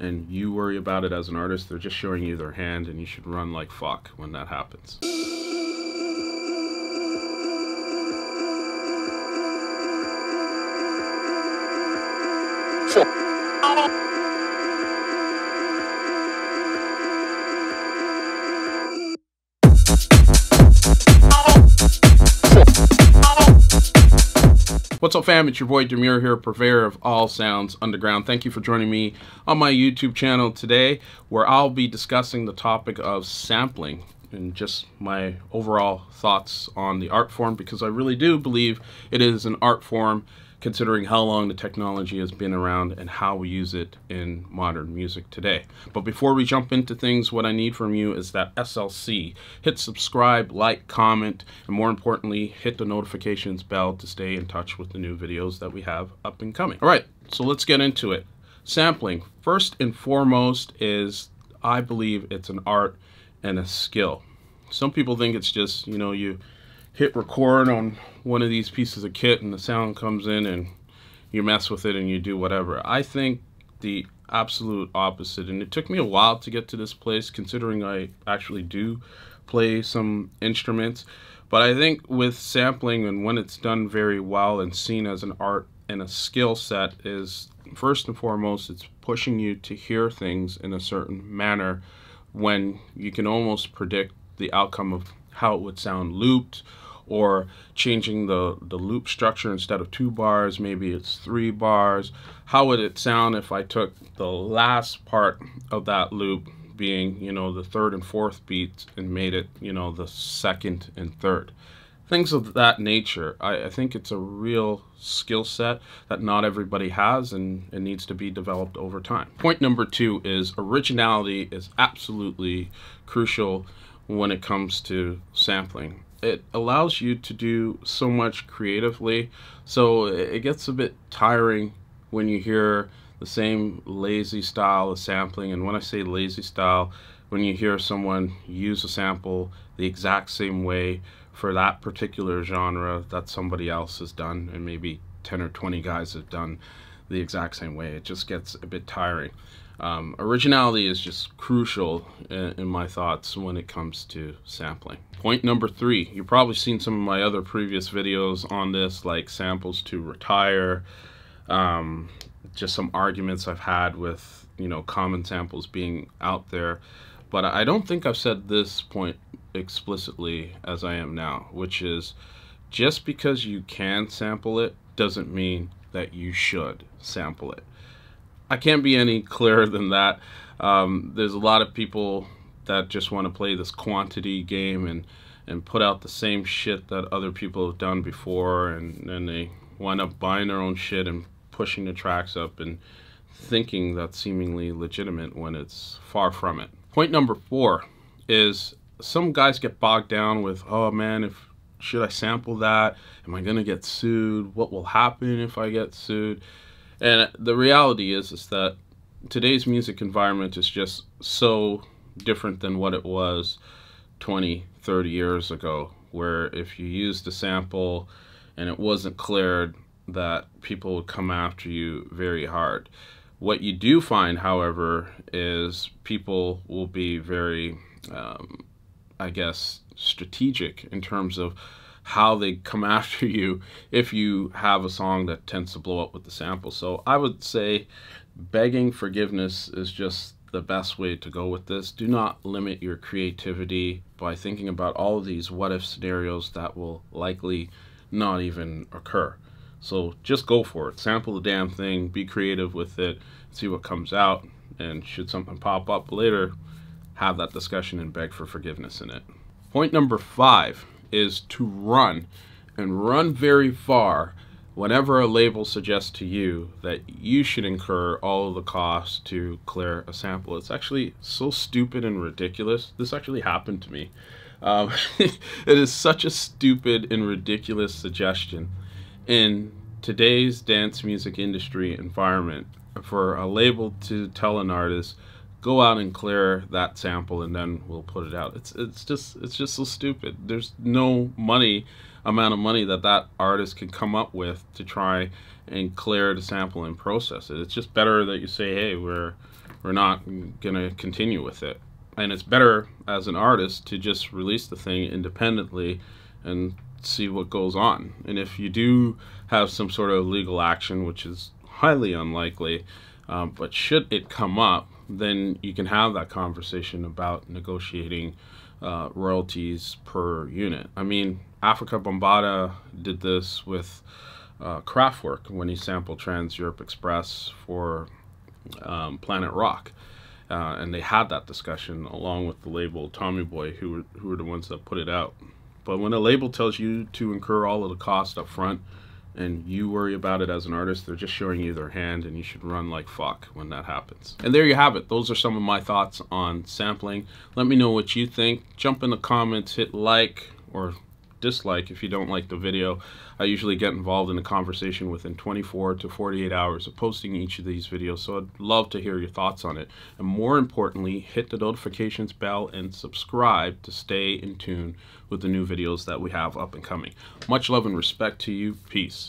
and you worry about it as an artist. They're just showing you their hand, and you should run like fuck when that happens. What's up, fam? It's your boy Demuir here, purveyor of all sounds underground. Thank you for joining me on my YouTube channel today, where I'll be discussing the topic of sampling and just my overall thoughts on the art form, because I really do believe it is an art form, considering how long the technology has been around and how we use it in modern music today. But before we jump into things, what I need from you is that SLC. Hit subscribe, like, comment, and more importantly, hit the notifications bell to stay in touch with the new videos that we have up and coming. All right, so let's get into it. Sampling, first and foremost, is I believe it's an art and a skill. Some people think it's just, you know, you hit record on one of these pieces of kit and the sound comes in and you mess with it and you do whatever. I think the absolute opposite, and it took me a while to get to this place, considering I actually do play some instruments. But I think with sampling, and when it's done very well and seen as an art and a skill set, is first and foremost it's pushing you to hear things in a certain manner when you can almost predict the outcome of how it would sound looped, or changing the loop structure. Instead of 2 bars, maybe it's 3 bars. How would it sound if I took the last part of that loop, being, you know, the 3rd and 4th beats, and made it, you know, the 2nd and 3rd? Things of that nature. I think it's a real skill set that not everybody has, and it needs to be developed over time. Point number 2 is originality is absolutely crucial when it comes to sampling. It allows you to do so much creatively, so it gets a bit tiring when you hear the same lazy style of sampling. And when I say lazy style, when you hear someone use a sample the exact same way for that particular genre that somebody else has done, and maybe 10 or 20 guys have done the exact same way, it just gets a bit tiring. Originality is just crucial in my thoughts when it comes to sampling. Point number 3, you've probably seen some of my other previous videos on this, like samples to retire, just some arguments I've had with, you know, common samples being out there. But I don't think I've said this point explicitly as I am now, which is just because you can sample it doesn't mean that you should sample it. I can't be any clearer than that. There's a lot of people that just want to play this quantity game and put out the same shit that other people have done before, and they wind up buying their own shit and pushing the tracks up and thinking that's seemingly legitimate when it's far from it. Point number 4 is some guys get bogged down with, oh man, should I sample that? Am I gonna get sued? What will happen if I get sued? And the reality is that today's music environment is just so different than what it was 20, 30 years ago, where if you used a sample and it wasn't cleared, that people would come after you very hard. What you do find, however, is people will be very, I guess, strategic in terms of how they come after you if you have a song that tends to blow up with the sample. So I would say begging forgiveness is just the best way to go with this. Do not limit your creativity by thinking about all of these what-if scenarios that will likely not even occur. So just go for it. Sample the damn thing, be creative with it, see what comes out, and should something pop up later, have that discussion and beg for forgiveness in it. Point number 5 is to run, and run very far, whenever a label suggests to you that you should incur all of the costs to clear a sample. It's actually so stupid and ridiculous. This actually happened to me. It is such a stupid and ridiculous suggestion. In today's dance music industry environment, for a label to tell an artist, go out and clear that sample and then we'll put it out. It's just so stupid. There's no amount of money that artist can come up with to try and clear the sample and process it. It's just better that you say, hey, we're we're not going to continue with it. And it's better as an artist to just release the thing independently and see what goes on. And if you do have some sort of legal action, which is highly unlikely, but should it come up, then you can have that conversation about negotiating royalties per unit. I mean, Africa Bambaataa did this with Kraftwerk when he sampled Trans Europe Express for Planet Rock. And they had that discussion along with the label Tommy Boy, who were the ones that put it out. But when a label tells you to incur all of the cost up front and you worry about it as an artist, they're just showing you their hand, and you should run like fuck when that happens. And there you have it. Those are some of my thoughts on sampling. Let me know what you think. Jump in the comments, hit like or dislike if you don't like the video. I usually get involved in the conversation within 24 to 48 hours of posting each of these videos, so I'd love to hear your thoughts on it. And more importantly, hit the notifications bell and subscribe to stay in tune with the new videos that we have up and coming. Much love and respect to you. Peace.